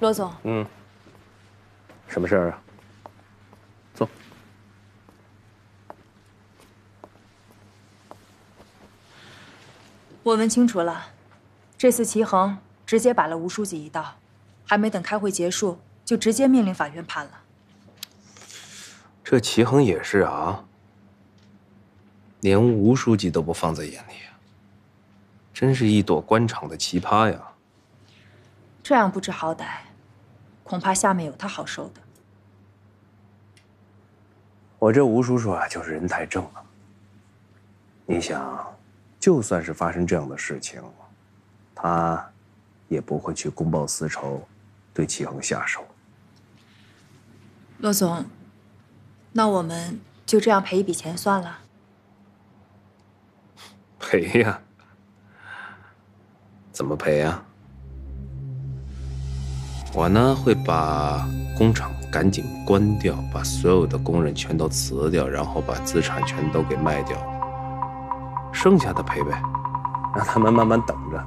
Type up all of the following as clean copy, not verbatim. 罗总，什么事儿啊？坐。我问清楚了，这次齐衡直接把了吴书记一道，还没等开会结束，就直接命令法院判了。这齐衡也是啊，连吴书记都不放在眼里啊，真是一朵官场的奇葩呀！这样不知好歹。 恐怕下面有他好受的。我这吴叔叔啊，就是人太正了。你想，就算是发生这样的事情，他也不会去公报私仇，对齐衡下手。罗总，那我们就这样赔一笔钱算了。赔呀？怎么赔呀？ 我呢会把工厂赶紧关掉，把所有的工人全都辞掉，然后把资产全都给卖掉，剩下的赔呗，让他们慢慢等着，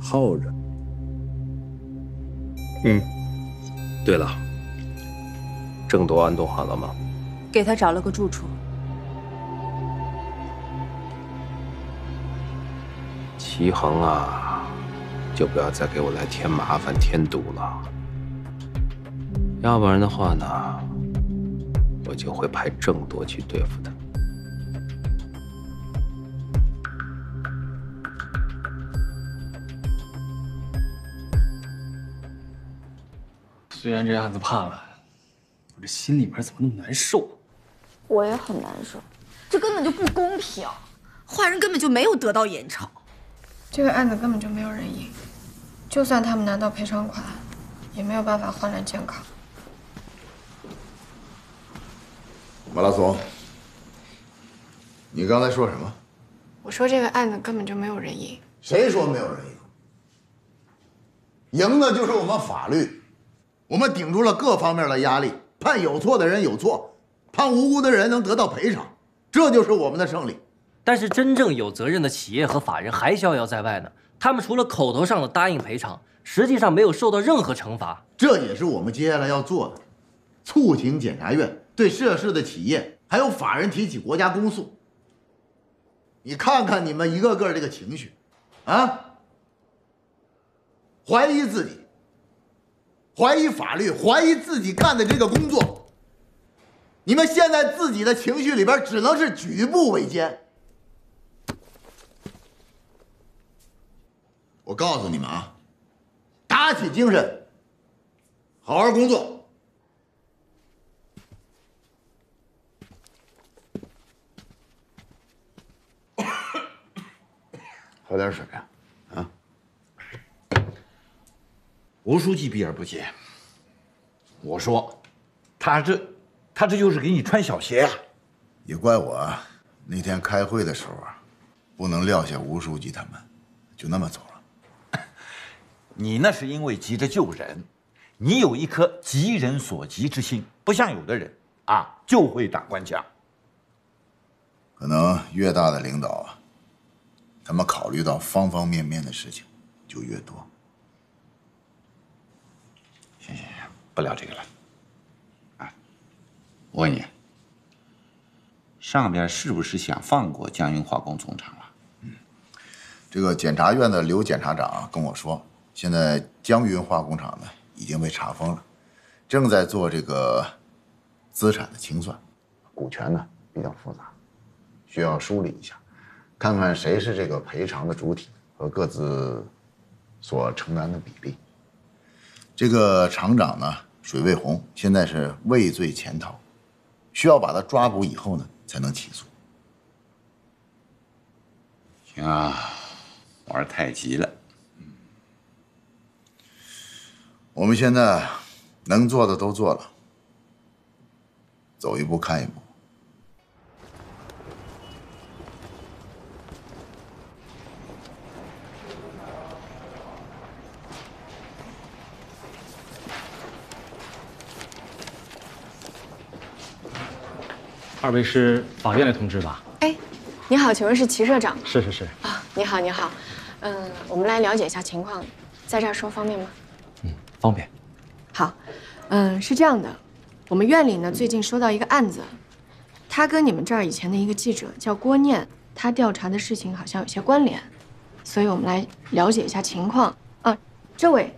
耗着。对了，郑铎安顿好了吗？给他找了个住处。齐衡啊，就不要再给我来添麻烦添堵了。 要不然的话呢，我就会派郑铎去对付他。虽然这案子判了，我这心里面怎么那么难受？我也很难受，这根本就不公平，坏人根本就没有得到严惩。这个案子根本就没有人赢，就算他们拿到赔偿款，也没有办法换来健康。 马拉松，你刚才说什么？我说这个案子根本就没有人赢。谁说没有人赢？赢的就是我们法律，我们顶住了各方面的压力，判有错的人有错，判无辜的人能得到赔偿，这就是我们的胜利。但是真正有责任的企业和法人还逍遥在外呢，他们除了口头上的答应赔偿，实际上没有受到任何惩罚。这也是我们接下来要做的，促请检察院。 对涉事的企业还有法人提起国家公诉，你看看你们一个个这个情绪，啊，怀疑自己，怀疑法律，怀疑自己干的这个工作。你们现在自己的情绪里边只能是举步维艰。我告诉你们啊，打起精神，好好工作。 喝点水啊！啊！吴书记避而不接。我说，他这就是给你穿小鞋呀！也怪我那天开会的时候啊，不能撂下吴书记他们，就那么走了。你那是因为急着救人，你有一颗急人所急之心，不像有的人啊就会打官腔。可能越大的领导啊。 咱们考虑到方方面面的事情就越多。行，不聊这个了。啊，我问你，上边是不是想放过江云化工总厂了？这个检察院的刘检察长跟我说，现在江云化工厂呢已经被查封了，正在做这个资产的清算，股权呢比较复杂，需要梳理一下。 看看谁是这个赔偿的主体和各自所承担的比例。这个厂长呢，水卫红现在是畏罪潜逃，需要把他抓捕以后呢，才能起诉。行啊，玩太极了。我们现在能做的都做了，走一步看一步。 二位是法院的同志吧？哎，你好，请问是齐社长吗？是啊，你好你好，我们来了解一下情况，在这儿说方便吗？嗯，方便。好，是这样的，我们院里呢最近收到一个案子，他跟你们这儿以前的一个记者叫郭念，他调查的事情好像有些关联，所以我们来了解一下情况啊。这位，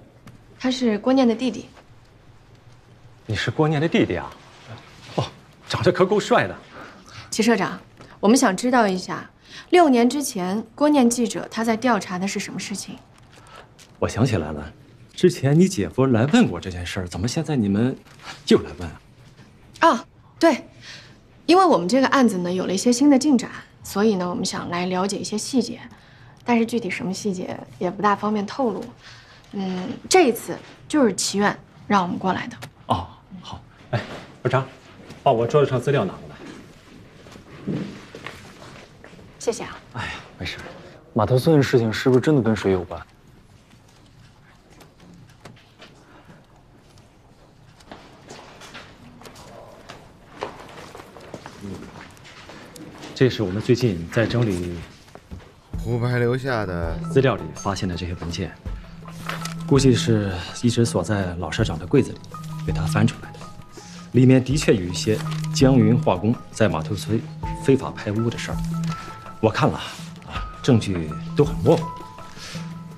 他是郭念的弟弟。你是郭念的弟弟啊？ 长得可够帅的，齐社长，我们想知道一下，6年之前郭念记者他在调查的是什么事情？我想起来了，之前你姐夫来问过这件事儿，怎么现在你们又来问啊？啊，对，因为我们这个案子呢有了一些新的进展，所以呢我们想来了解一些细节，但是具体什么细节也不大方便透露。这一次就是齐院让我们过来的。哦，好，哎，小张。 把我桌子上资料拿过来，谢谢啊。哎呀，没事。马头村的事情是不是真的跟水有关？这是我们最近在整理胡白留下的资料里发现的这些文件，估计是一直锁在老社长的柜子里，被他翻出来的。 里面的确有一些江云化工在码头村非法排污的事儿，我看了，证据都很模糊。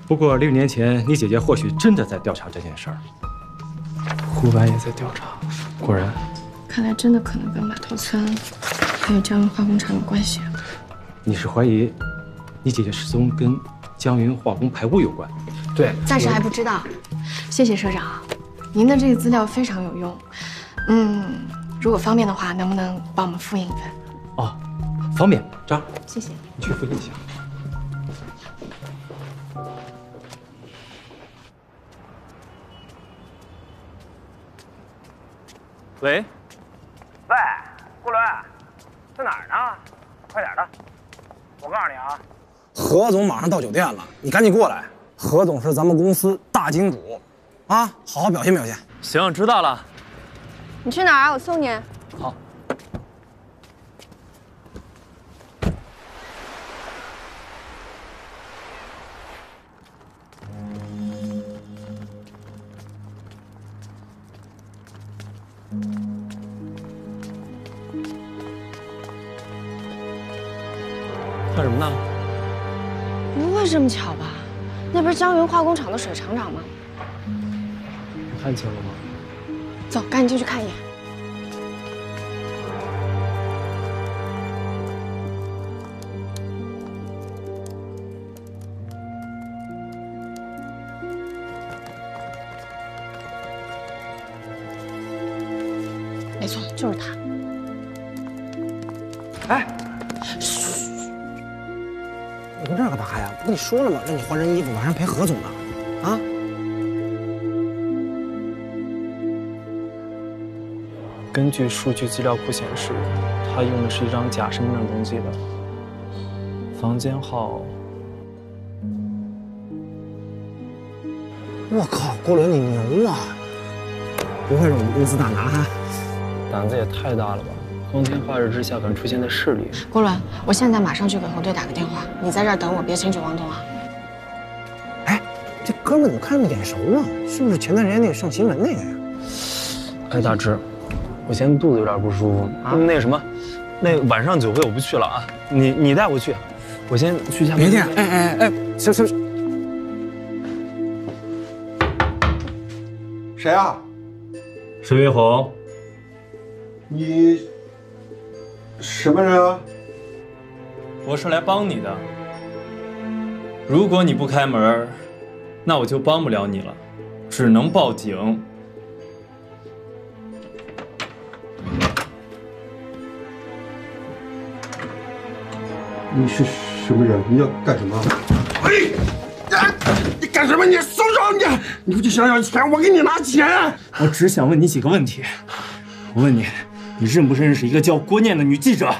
不过6年前，你姐姐或许真的在调查这件事儿。胡白也在调查，果然，看来真的可能跟码头村还有江云化工厂有关系。你是怀疑你姐姐失踪跟江云化工排污有关？对，暂时还不知道。谢谢社长，您的这个资料非常有用。 如果方便的话，能不能帮我们复印一份？哦，方便，张，谢谢，你去复印一下。喂，喂，顾伦，在哪儿呢？快点的！我告诉你啊，何总马上到酒店了，你赶紧过来。何总是咱们公司大金主，啊，好好表现表现。行，知道了。 你去哪儿啊？我送你。好。看什么呢？不会这么巧吧？那不是江云化工厂的水厂长吗？你看清了吗？ 走，赶紧进去看一眼。没错，就是他。哎，嘘，你跟这儿干嘛呀？不跟你说了吗？让你换身衣服，晚上陪何总呢，啊？ 根据数据资料库显示，他用的是一张假身份证登记的，房间号。我靠，郭伦你牛啊！不会是我们公司大拿哈？胆子也太大了吧！光天化日之下敢出现在市里。郭伦，我现在马上去给侯队打个电话，你在这儿等我，别轻举妄动啊！哎，这哥们怎么看着眼熟啊？是不是前段时间那个上新闻那个呀？哎，大志。 我现在肚子有点不舒服啊，那个什么，那晚上酒会我不去了啊，你带我去，我先去一下。别介，哎，行。谁啊？沈云红。你什么人啊？我是来帮你的。如果你不开门，那我就帮不了你了，只能报警。 你是什么人？你要干什么？哎，你干！干什么？你松手！你不去想想钱，我给你拿钱。我只想问你几个问题。我问你，你认不认识一个叫郭念的女记者？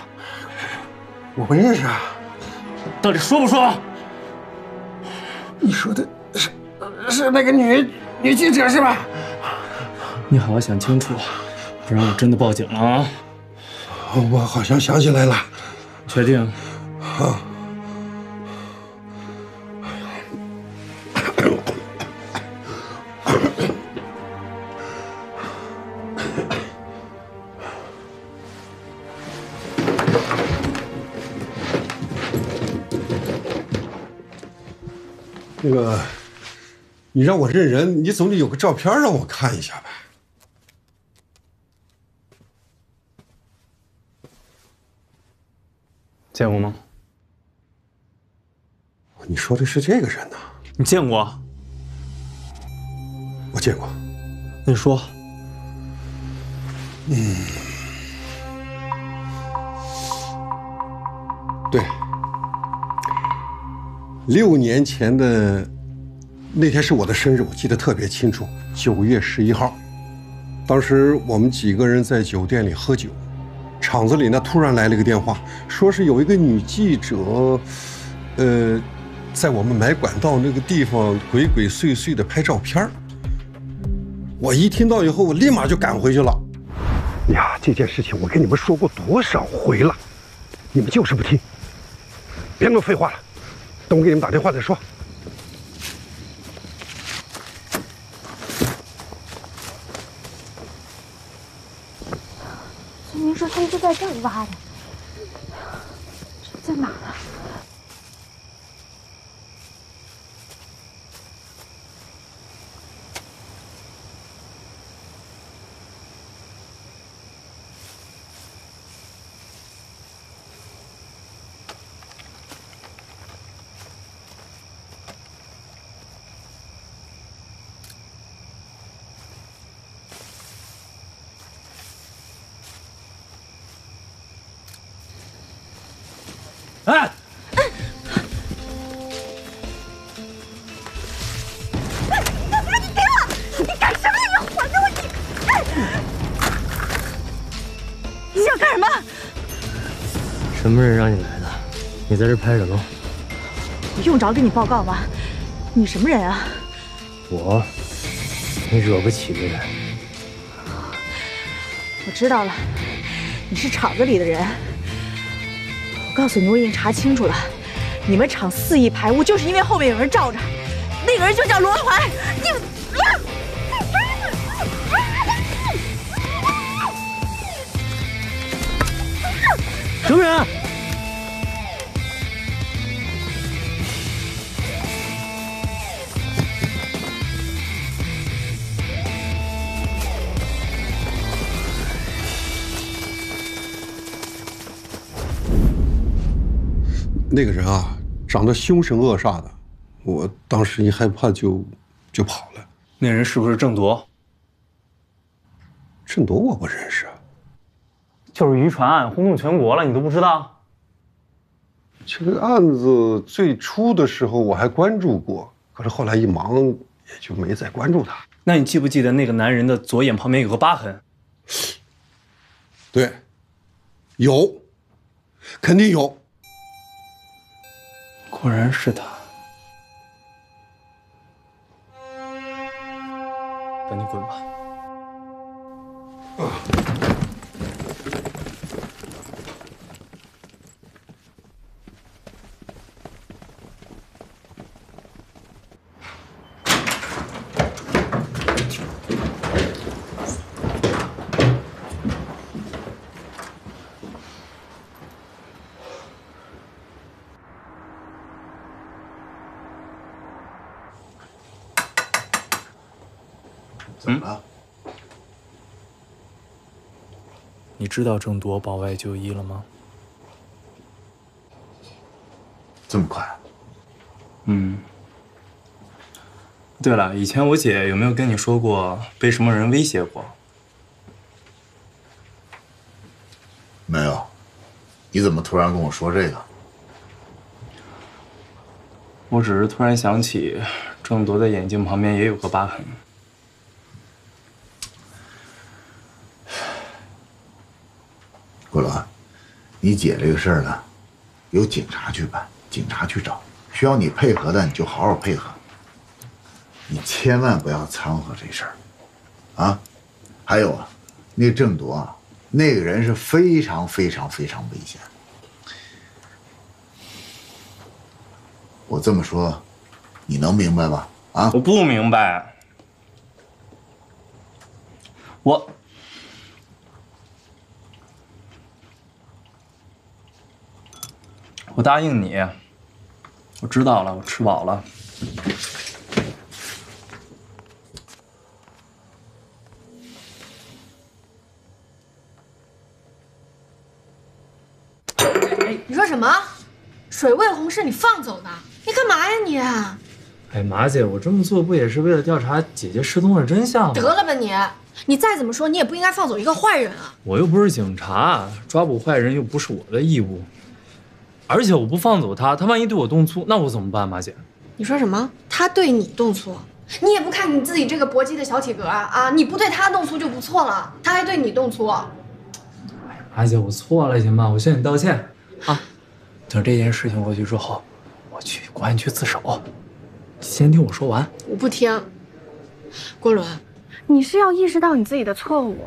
我不认识啊。到底说不说？你说的是那个女记者是吧？你好好想清楚，不然我真的报警了啊！我好像想起来了。确定？啊。 那个，你让我认人，你总得有个照片让我看一下吧。见过吗？你说的是这个人呐？你见过？我见过。那你说，对。 6年前的那天是我的生日，我记得特别清楚，9月11号。当时我们几个人在酒店里喝酒，厂子里呢突然来了个电话，说是有一个女记者，在我们买管道那个地方鬼鬼祟祟的拍照片。我一听到以后，我立马就赶回去了。呀，这件事情我跟你们说过多少回了，你们就是不听，别那么废话了。 等我给你们打电话再说。村民说他一直在这里挖的，在哪呢？哎！你给我！你干什么？你还给我！你想干什么？什么人让你来的？你在这拍什么？我用着跟你报告吗？你什么人啊？我，你惹不起的人。我知道了，你是厂子里的人。 我告诉你，我已经查清楚了，你们厂4亿排污，就是因为后面有人罩着，那个人就叫罗文怀。你，什么人啊？那个人啊，长得凶神恶煞的，我当时一害怕就跑了。那人是不是郑铎？郑铎我不认识，就是渔船案轰动全国了，你都不知道？这个案子最初的时候我还关注过，可是后来一忙也就没再关注他。那你记不记得那个男人的左眼旁边有个疤痕？对，有，肯定有。 果然是他。赶紧滚吧！怎么了？你知道郑铎保外就医了吗？这么快？对了，以前我姐有没有跟你说过被什么人威胁过？没有。你怎么突然跟我说这个？我只是突然想起。圣铎的眼睛旁边也有个疤痕。郭老，你姐这个事儿呢，由警察去办，警察去找，需要你配合的你就好好配合，你千万不要掺和这事儿，啊！还有啊，那郑铎啊，那个人是非常非常非常危险。 我这么说，你能明白吧？啊！我不明白。我答应你，我知道了，我吃饱了。你说什么？水为红是你放走的？ 你干嘛呀你？哎，马姐，我这么做不也是为了调查姐姐失踪的真相吗？得了吧你！你再怎么说，你也不应该放走一个坏人啊！我又不是警察，抓捕坏人又不是我的义务。而且我不放走他，他万一对我动粗，那我怎么办，马姐？你说什么？他对你动粗？你也不看你自己这个搏击的小体格啊！你不对他动粗就不错了，他还对你动粗。哎，马姐，我错了，行吗？我向你道歉啊！等这件事情过去之后。 我去公安局自首，先听我说完。我不听，郭伦，你是要意识到你自己的错误。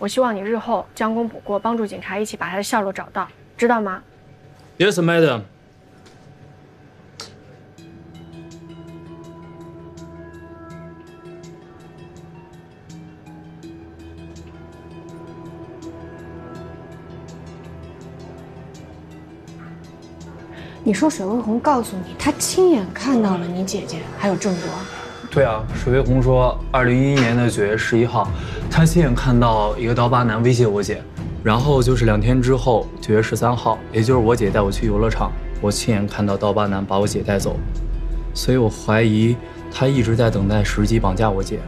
我希望你日后将功补过，帮助警察一起把他的下落找到，知道吗 ？Yes, madam。你说水为红告诉你，他亲眼看到了你姐姐还有郑铎。对啊，水为红说，2011年9月11号，他亲眼看到一个刀疤男威胁我姐，然后就是2天之后，9月13号，也就是我姐带我去游乐场，我亲眼看到刀疤男把我姐带走，所以我怀疑他一直在等待时机绑架我姐。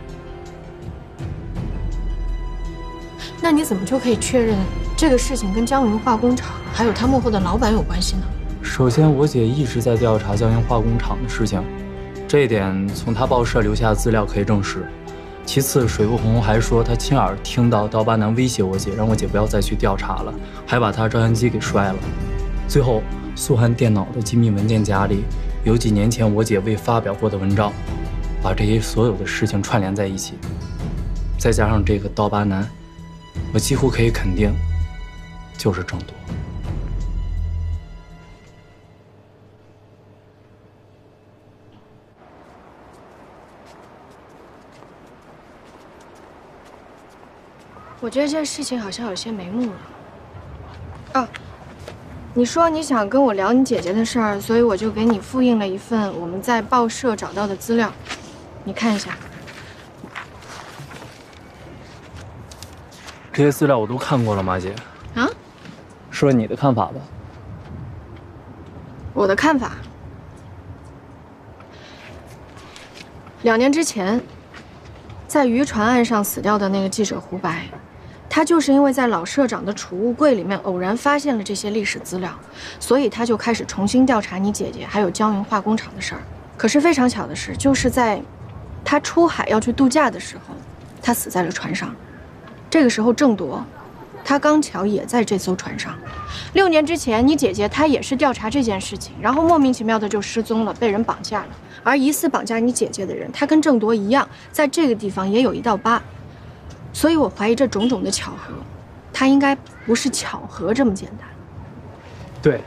那你怎么就可以确认这个事情跟江云化工厂还有他幕后的老板有关系呢？ 首先，我姐一直在调查江云化工厂的事情，这一点从她报社留下的资料可以证实。其次，水不红还说她亲耳听到刀疤男威胁我姐，让我姐不要再去调查了，还把她照相机给摔了。最后，苏涵电脑的机密文件夹里有几年前我姐未发表过的文章，把这些所有的事情串联在一起，再加上这个刀疤男，我几乎可以肯定，就是郑铎。 我觉得这事情好像有些眉目了。哦，你说你想跟我聊你姐姐的事儿，所以我就给你复印了一份我们在报社找到的资料，你看一下。这些资料我都看过了，马姐。啊？说你的看法吧。我的看法。2年之前，在渔船案上死掉的那个记者胡白。 他就是因为在老社长的储物柜里面偶然发现了这些历史资料，所以他就开始重新调查你姐姐还有江云化工厂的事儿。可是非常巧的是，就是在他出海要去度假的时候，他死在了船上。这个时候郑铎，他刚巧也在这艘船上。6年之前，你姐姐她也是调查这件事情，然后莫名其妙的就失踪了，被人绑架了。而疑似绑架你姐姐的人，他跟郑铎一样，在这个地方也有一道疤。 所以我怀疑这种种的巧合，它应该不是巧合这么简单。对，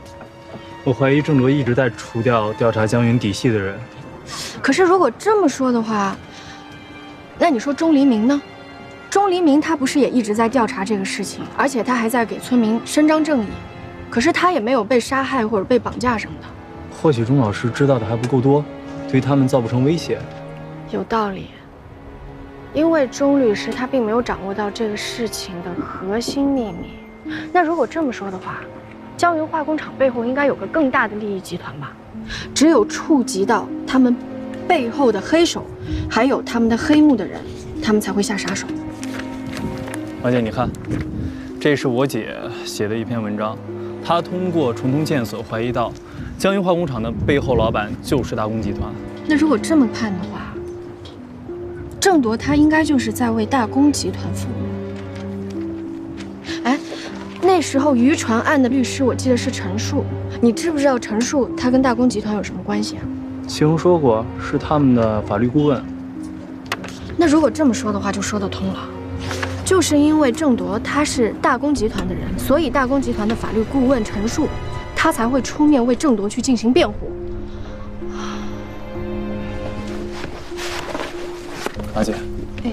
我怀疑郑铎一直在除掉调查江云底细的人。可是如果这么说的话，那你说钟黎明呢？钟黎明他不是也一直在调查这个事情，而且他还在给村民伸张正义，可是他也没有被杀害或者被绑架什么的。或许钟老师知道的还不够多，对他们造不成威胁。有道理。 因为钟律师他并没有掌握到这个事情的核心秘密，那如果这么说的话，江云化工厂背后应该有个更大的利益集团吧？只有触及到他们背后的黑手，还有他们的黑幕的人，他们才会下杀手。马姐，你看，这是我姐写的一篇文章，她通过重重线索怀疑到江云化工厂的背后老板就是大公集团。那如果这么判的话，郑铎他应该就是在为大公集团服务。哎，那时候渔船案的律师我记得是陈述，你知不知道陈述他跟大公集团有什么关系啊？齐荣说过是他们的法律顾问。那如果这么说的话，就说得通了。 就是因为郑铎他是大公集团的人，所以大公集团的法律顾问陈述，他才会出面为郑铎去进行辩护。阿姐，哎，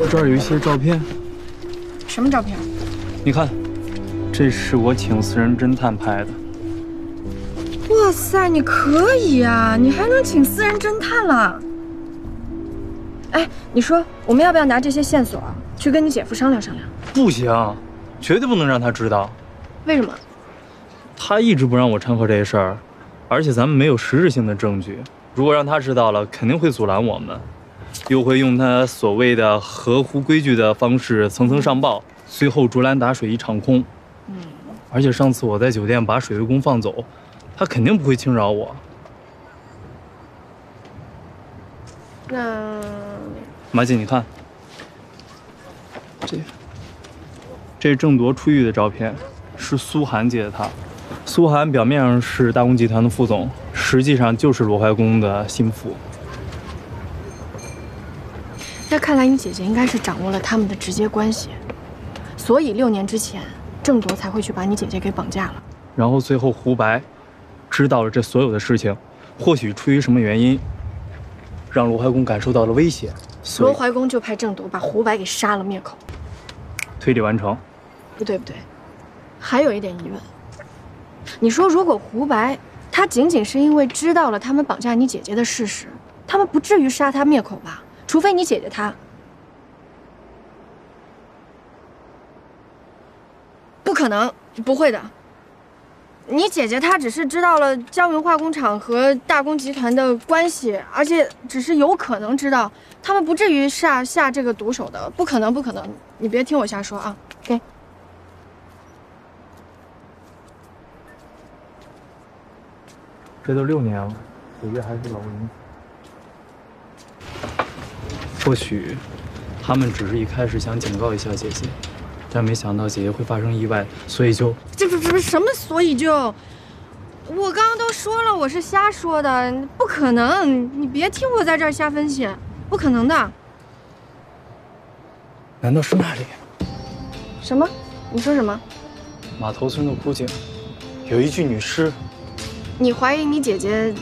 我这儿有一些照片。什么照片？你看，这是我请私人侦探拍的。哇塞，你可以啊，你还能请私人侦探了。 哎，你说我们要不要拿这些线索啊，去跟你姐夫商量商量？不行，绝对不能让他知道。为什么？他一直不让我掺和这事儿，而且咱们没有实质性的证据。如果让他知道了，肯定会阻拦我们，又会用他所谓的合乎规矩的方式层层上报，最后竹篮打水一场空。嗯。而且上次我在酒店把水电工放走，他肯定不会轻饶我。那。 马姐，你看，这郑铎出狱的照片，是苏涵借的他。苏涵表面上是大公集团的副总，实际上就是罗怀公的心腹。那看来你姐姐应该是掌握了他们的直接关系，所以6年之前，郑铎才会去把你姐姐给绑架了。然后最后胡白知道了这所有的事情，或许出于什么原因，让罗怀公感受到了威胁。 罗怀公就派郑铎把胡白给杀了灭口，推理完成。不对不对，还有一点疑问。你说如果胡白他仅仅是因为知道了他们绑架你姐姐的事实，他们不至于杀他灭口吧？除非你姐姐她。不可能，不会的。你姐姐她只是知道了江云化工厂和大公集团的关系，而且只是有可能知道。 他们不至于下这个毒手的，不可能，不可能！你别听我瞎说啊！给，这都6年了，姐姐还是老人。或许，他们只是一开始想警告一下姐姐，但没想到姐姐会发生意外，所以就……这不是什么，所以就……我刚刚都说了，我是瞎说的，不可能！你别听我在这儿瞎分析。 不可能的，难道是那里？什么？你说什么？码头村的枯井，有一具女尸。你怀疑你姐姐，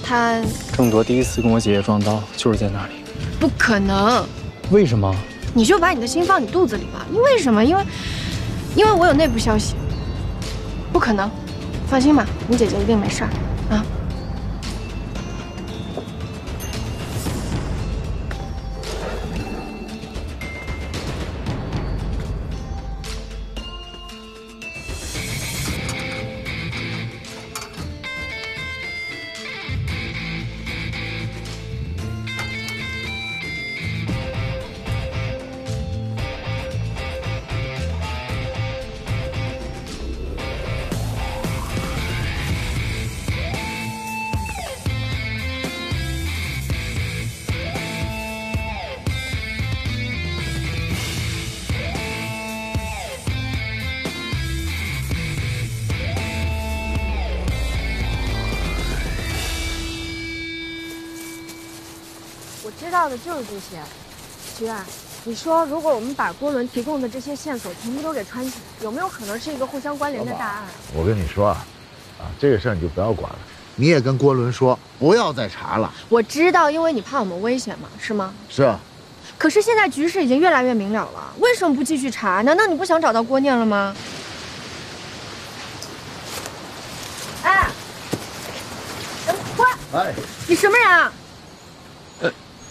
她？郑铎第一次跟我姐姐撞刀就是在那里。不可能。为什么？你就把你的心放你肚子里吧。因为什么？因为我有内部消息。不可能，放心吧，你姐姐一定没事儿啊。 要的就是这些，菊儿，你说如果我们把郭伦提供的这些线索全部都给穿起来，有没有可能是一个互相关联的大案？我跟你说啊，这个事儿你就不要管了，你也跟郭伦说不要再查了。我知道，因为你怕我们危险嘛，是吗？是啊。可是现在局势已经越来越明了了，为什么不继续查？难道你不想找到郭念了吗？哎，快！哎，你什么人啊？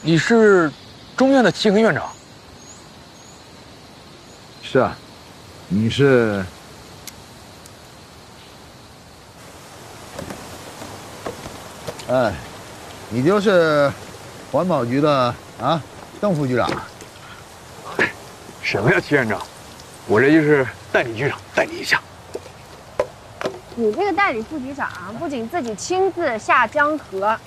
你是中院的齐恒院长。是啊，你是。哎，你就是环保局的啊，邓副局长。什么呀，齐院长？我这就是代理局长，代理一下。你这个代理副局长不仅自己亲自下江河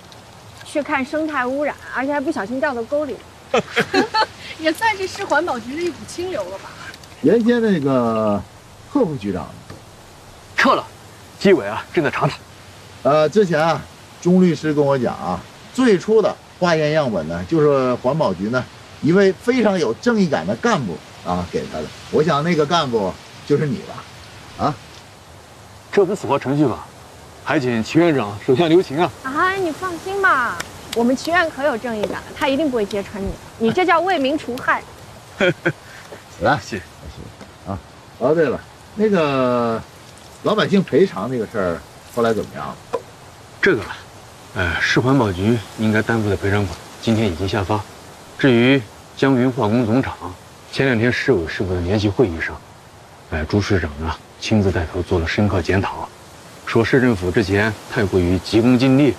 去看生态污染，而且还不小心掉到沟里，也算是市环保局的一股清流了吧？原先那个贺副局长撤了，纪委正在查他。之前钟律师跟我讲最初的化验样本呢，就是环保局呢一位非常有正义感的干部给他的。我想那个干部就是你吧？这不符合程序法，还请齐院长手下留情啊！你放心吧，我们齐院可有正义感了，他一定不会揭穿你。你这叫为民除害。来，谢谢啊！哦，对了，那个老百姓赔偿那个事儿后来怎么样了？这个，市环保局应该担负的赔偿款今天已经下发。至于江云化工总厂，前两天市委市部的联席会议上，朱市长亲自带头做了深刻检讨，说市政府之前太过于急功近利，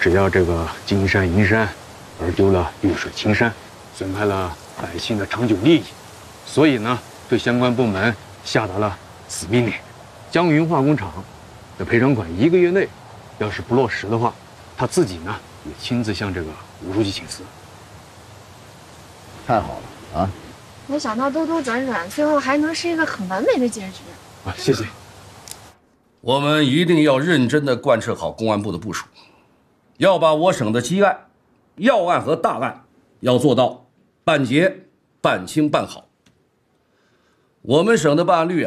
只要这个金山银山，而丢了绿水青山，损害了百姓的长久利益，所以呢，对相关部门下达了死命令，江云化工厂的赔偿款1个月内要是不落实的话，他自己呢也亲自向这个吴书记请辞。太好了啊！没想到兜兜转转，最后还能是一个很完美的结局啊！谢谢。我们一定要认真地贯彻好公安部的部署，要把我省的积案、要案和大案要做到办结、办清、办好。我们省的办案率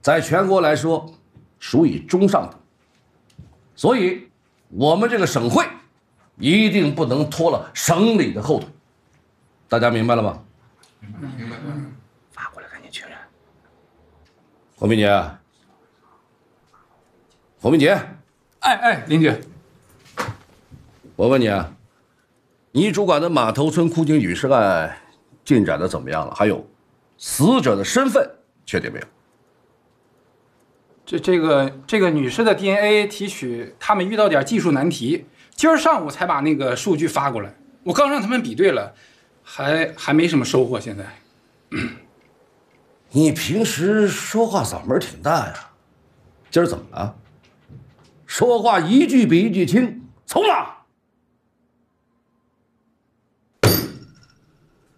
在全国来说属于中上等，所以我们这个省会一定不能拖了省里的后腿。大家明白了吗？明白。发过来，赶紧确认。黄明杰，林局，我问你你主管的码头村枯井雨事案进展的怎么样了？还有，死者的身份确定没有？这个女尸的 DNA 提取，他们遇到点技术难题，今儿上午才把那个数据发过来，我刚让他们比对了。还没什么收获，现在。你平时说话嗓门挺大呀，今儿怎么了？说话一句比一句轻，从了。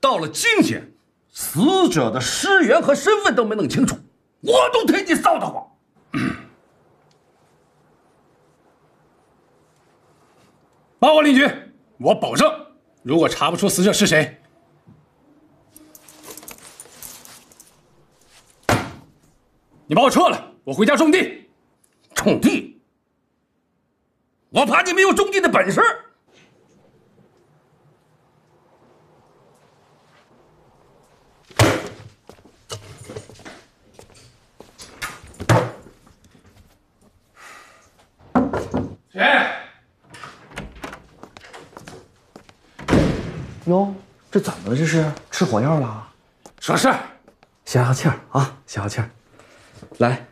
到了今天，死者的尸源和身份都没弄清楚，我都替你臊得慌。报告林局，我保证，如果查不出死者是谁，你把我撤了，我回家种地。种地？我怕你没有种地的本事。谁？哟，这怎么了？这是吃火药了？说事儿，消消气儿啊，消消气儿。来，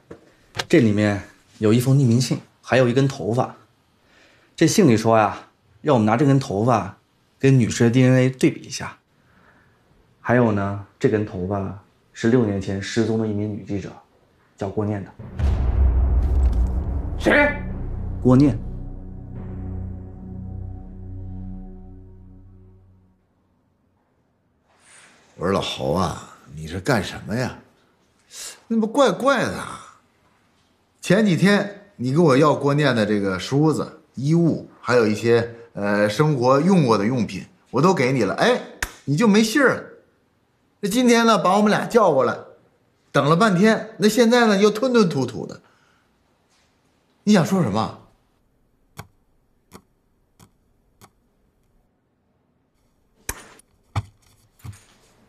这里面有一封匿名信，还有一根头发。这信里说让我们拿这根头发跟女尸的 DNA 对比一下。还有呢，这根头发是6年前失踪的一名女记者，叫郭念的。谁？郭念。我说老侯你是干什么呀？那么怪怪的前几天你跟我要郭念的这个梳子、衣物，还有一些生活用过的用品，我都给你了，你就没信儿了。那今天呢，把我们俩叫过来，等了半天，那现在呢又吞吞吐吐的。你想说什么？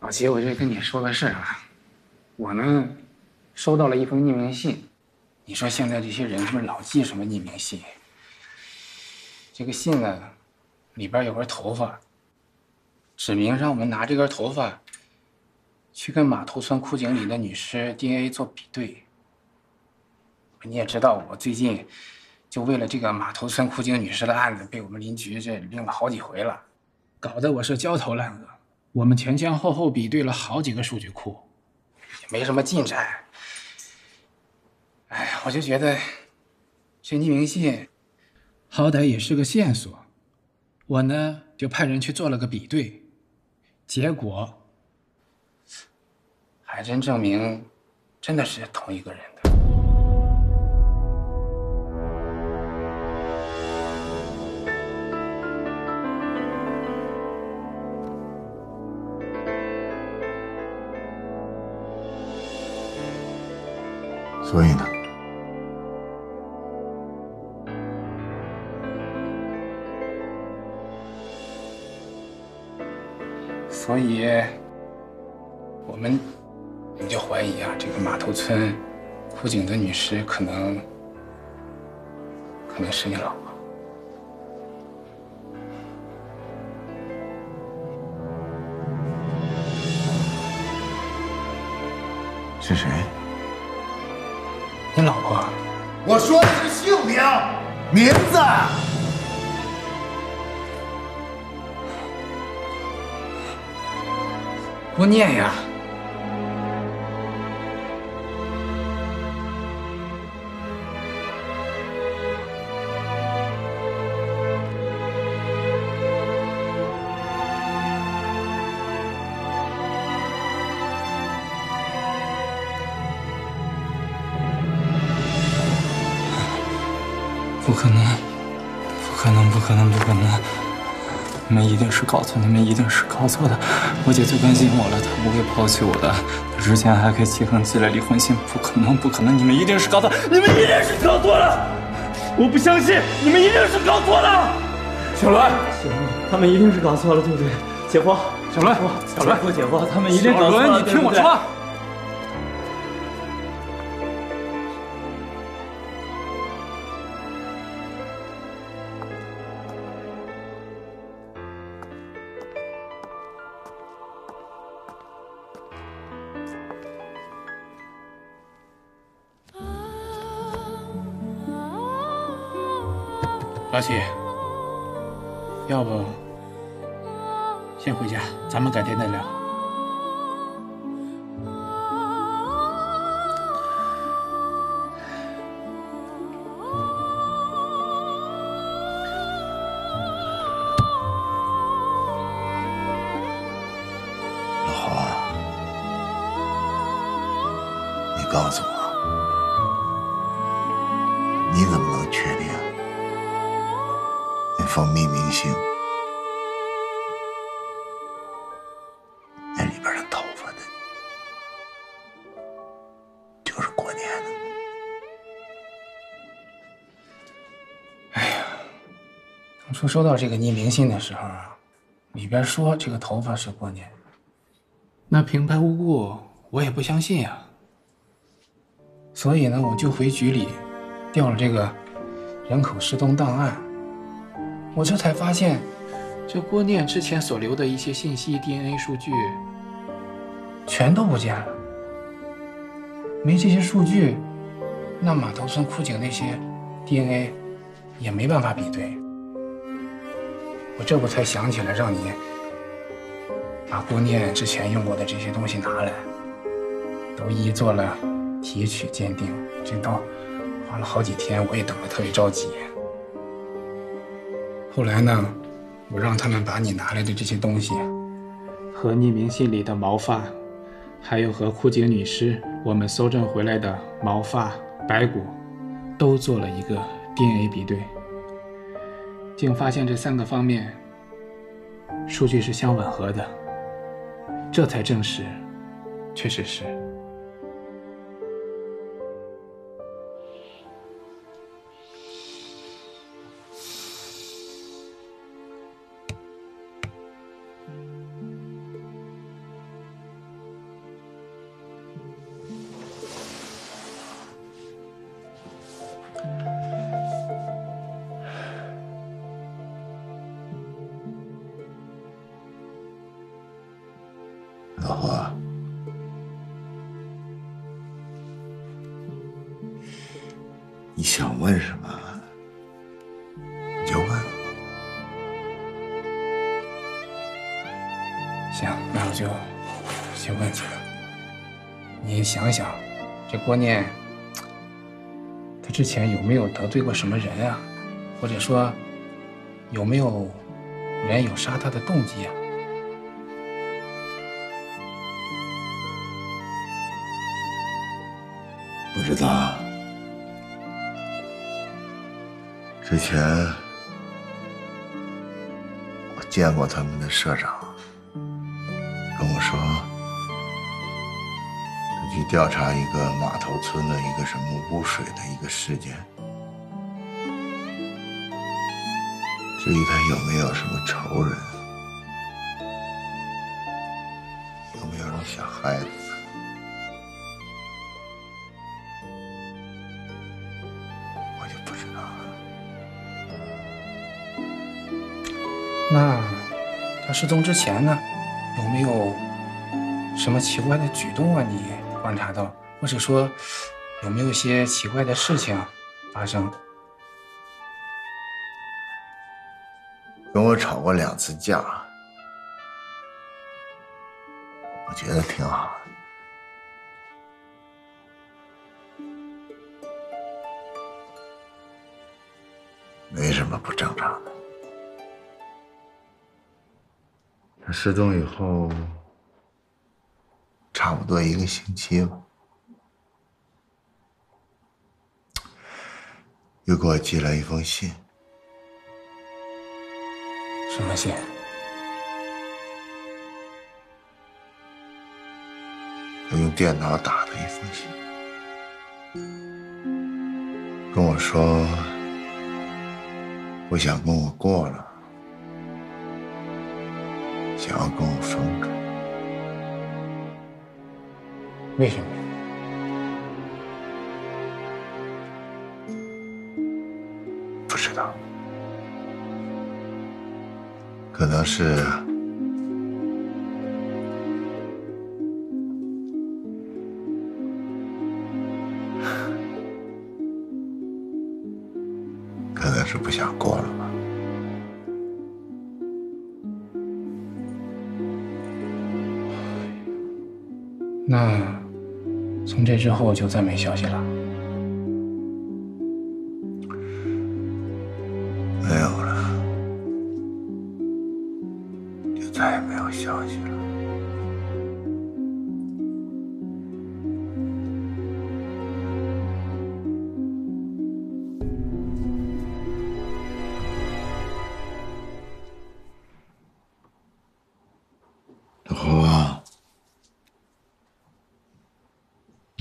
老齐，我就跟你说个事儿我呢，收到了一封匿名信。你说现在这些人是不是老寄什么匿名信？这个信呢，里边有根头发，指明让我们拿这根头发去跟码头村枯井里的女尸 DNA 做比对。你也知道，我最近就为了这个码头村枯井女尸的案子，被我们林局这拎了好几回了，搞得我是焦头烂额。我们前后比对了好几个数据库。没什么进展，我就觉得沈继明信好歹也是个线索，我呢就派人去做了个比对，结果还真证明真的是同一个人的。 所以呢？所以，我们就怀疑啊，这个码头村枯井的女尸可能是你老婆。 是谁？ 你老婆，我说的是姓名，名字。不念呀。不可能！你们一定是搞错的。我姐最关心我了，她不会抛弃我的。她之前还给季恒寄了离婚信，不可能！你们一定是搞错了！我不相信，你们一定是搞错了！小伦，他们一定是搞错了，对不对？姐夫，小伦，他们一定搞错了，对不对？小伦，你听我说。 老七，要不先回家，咱们改天再聊。老侯啊，你告诉我，你怎么能确定？ 蜂蜜明星，那里边的头发的，就是过年的。哎呀，当初收到这个匿名信的时候啊，里边说这个头发是过年，那平白无故我也不相信呀、啊。所以呢，我就回局里调了这个人口失踪档案。 我这才发现，这郭念之前所留的一些信息、DNA 数据，全都不见了。没这些数据，那码头村枯井那些 DNA 也没办法比对。我这不才想起来，让你把郭念之前用过的这些东西拿来，都一一做了提取鉴定。这都花了好几天，我也等得特别着急。 后来呢，我让他们把你拿来的这些东西，和匿名信里的毛发，还有和枯井女尸我们搜证回来的毛发、白骨，都做了一个 DNA 比对，竟发现这3个方面数据是相吻合的，这才证实，确实是。 老侯啊，你想问什么你就问。行，那我就去问去了。你想想，这郭念，他之前有没有得罪过什么人啊？或者说，有没有人有杀他的动机啊？ 不知道，之前我见过他们的社长，跟我说他去调查一个码头村的一个什么污水的一个事件。至于他有没有什么仇人，有没有什么小孩子？ 那他失踪之前呢，有没有什么奇怪的举动啊？你观察到，或者说有没有一些奇怪的事情发生？跟我吵过2次架，我觉得挺好的。没什么不正常的。 他失踪以后，差不多1个星期吧，又给我寄来一封信。什么信？我用电脑打的一封信，跟我说不想跟我过了。 想要跟我分开，为什么呀？不知道，可能是不想过了吧。 那从这之后就再没消息了？没有了，就再也没有消息了。老侯啊！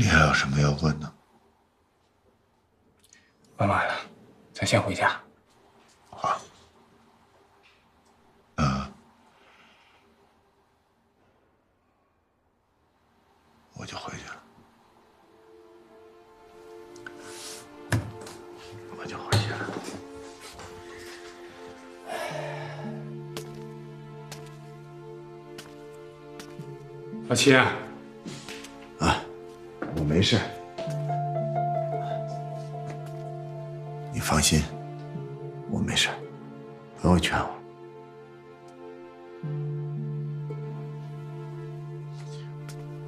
还有什么要问的？问完了，咱先回家。好。我就回去了。老七啊。 没事，你放心，我没事，不用劝我。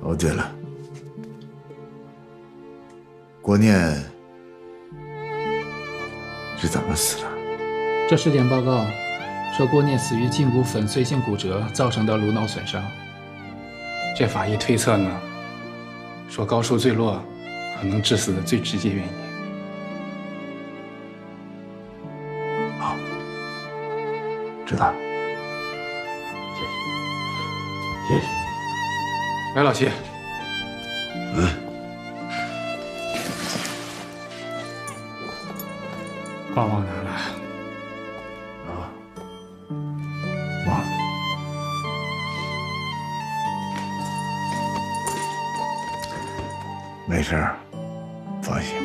哦，对了，郭念是怎么死的？这尸检报告说郭念死于胫骨粉碎性骨折造成的颅脑损伤。这法医推测呢？ 说高处坠落可能致死的最直接原因。好，知道了。谢谢，谢谢。哎，老七。嗯。报忘拿了。啊。忘了。 没事，放心。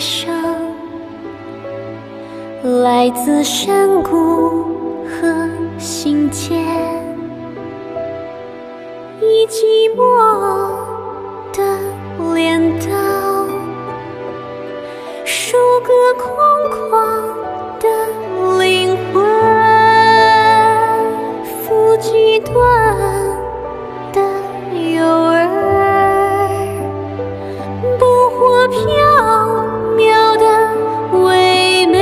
伤，来自山谷和心间，以寂寞的镰刀，数个空旷的灵魂，负几段的幼儿，捕获飘渺的唯美。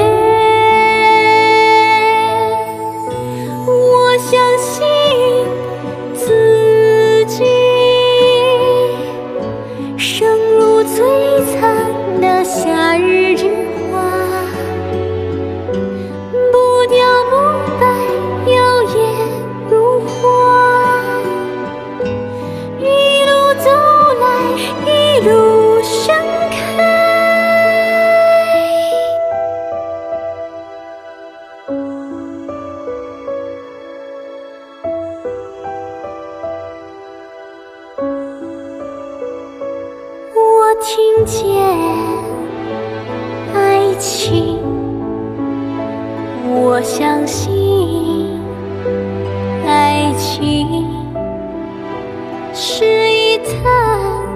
我相信自己，生如璀璨的夏日之花，不凋不败，摇曳如花。一路走来，一路盛开。我听见爱情，我相信爱情是一滩